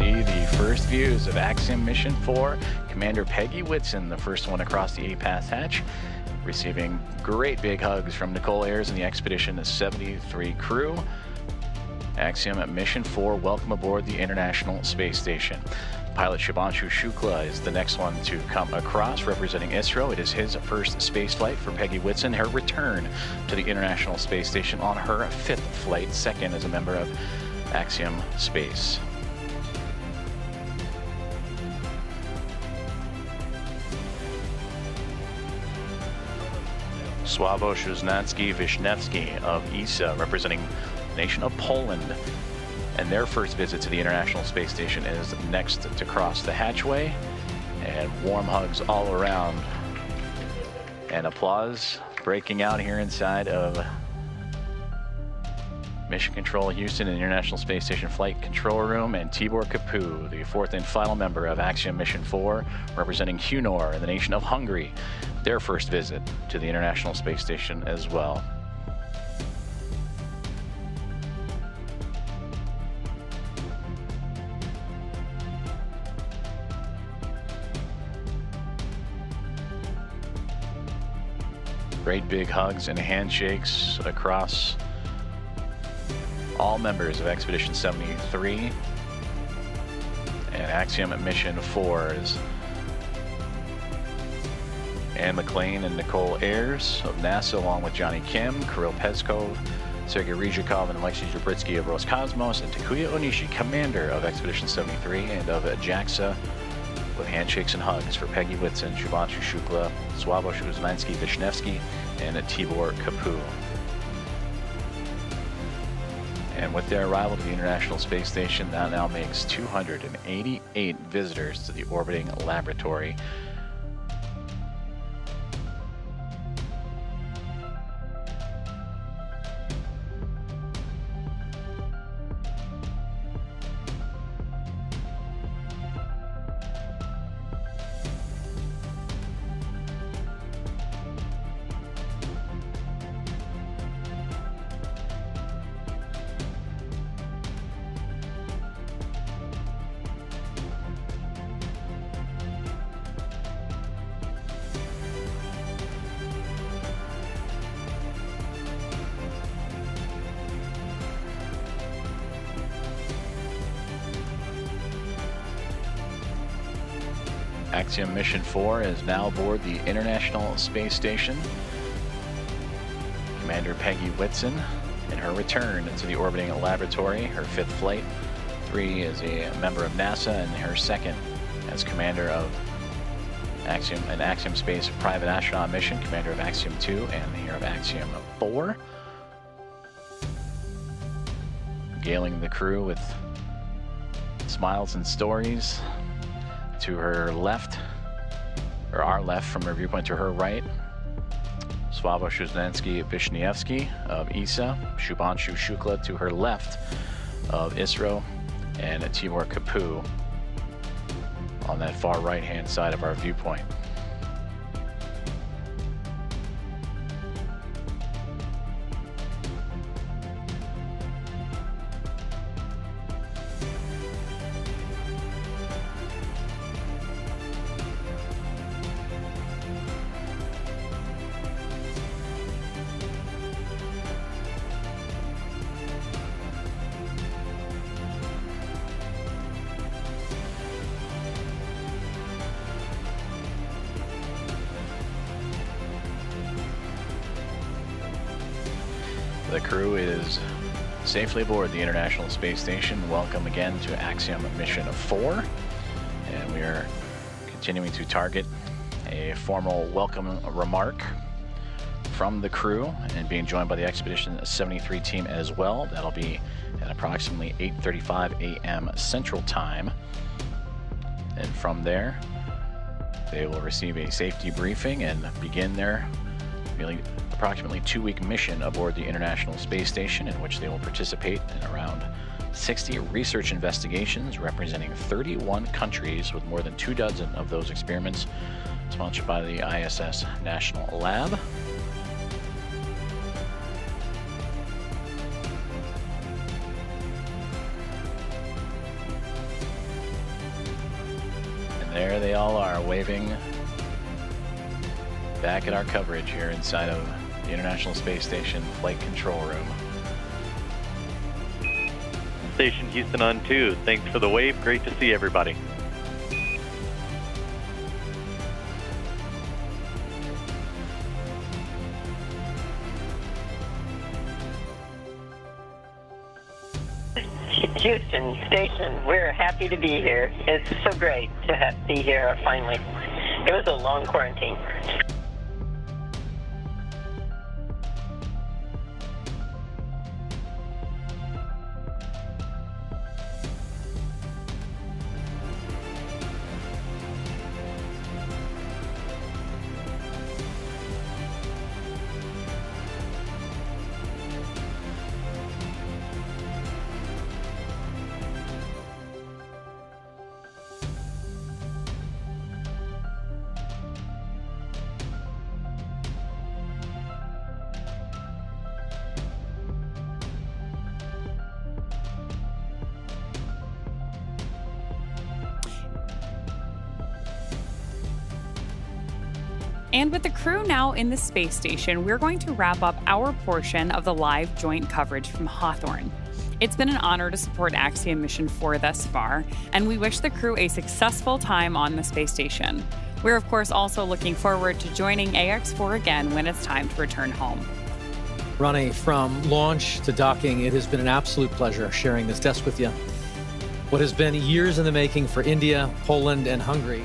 see the first views of Axiom Mission 4, Commander Peggy Whitson, the first one across the A-Pass hatch, receiving great big hugs from Nicole Ayers and the Expedition 73 crew. Axiom at Mission 4, welcome aboard the International Space Station. Pilot Shubhanshu Shukla is the next one to come across, representing ISRO. It is his first space flight for Peggy Whitson, her return to the International Space Station on her fifth flight, second as a member of Axiom Space. Sławosz Uznański-Wiśniewski of ESA, representing the nation of Poland, and their first visit to the International Space Station is next to cross the hatchway. And warm hugs all around, and applause breaking out here inside of Mission Control Houston and International Space Station Flight Control Room. And Tibor Kapu, the fourth and final member of Axiom Mission 4, representing Hunor and the nation of Hungary, their first visit to the International Space Station as well. Great big hugs and handshakes across all members of Expedition 73 and Axiom at Mission 4's Anne McLean and Nicole Ayers of NASA, along with Johnny Kim, Kirill Peskov, Sergey Ryzhikov, and Alexey Zhiritsky of Roscosmos, and Takuya Onishi, commander of Expedition 73 and of JAXA, with handshakes and hugs for Peggy Whitson, Shubhanshu Shukla, Sławosz Uznański-Wiśniewski, and Tibor Kapu. And with their arrival to the International Space Station, that now makes 288 visitors to the orbiting laboratory. Axiom Mission 4 is now aboard the International Space Station. Commander Peggy Whitson in her return to the orbiting laboratory, her fifth flight, three as a member of NASA and her second as commander of Axiom and Axiom Space Private Astronaut Mission, commander of Axiom 2 and here of Axiom 4. Regaling the crew with smiles and stories. To her left, or our left from her viewpoint, to her right, Sławosz Uznański-Wiśniewski of ESA, Shubhanshu Shukla to her left of ISRO, and Tibor Kapu on that far right-hand side of our viewpoint. The crew is safely aboard the International Space Station. Welcome again to Axiom Mission 4. And we are continuing to target a formal welcome remark from the crew and being joined by the Expedition 73 team as well. That'll be at approximately 8:35 a.m. Central Time. And from there, they will receive a safety briefing and begin their really approximately two-week mission aboard the International Space Station, in which they will participate in around 60 research investigations representing 31 countries, with more than 24 of those experiments sponsored by the ISS National Lab. There they all are, waving back at our coverage here inside of the International Space Station Flight Control Room. Station Houston on 2, thanks for the wave, great to see everybody. Houston Station, we're happy to be here. It's so great to be here finally. It was a long quarantine. And with the crew now in the space station, we're going to wrap up our portion of the live joint coverage from Hawthorne. It's been an honor to support Axiom Mission 4 thus far, and we wish the crew a successful time on the space station. We're of course also looking forward to joining AX4 again when it's time to return home. Ronnie, from launch to docking, it has been an absolute pleasure sharing this desk with you. What has been years in the making for India, Poland, and Hungary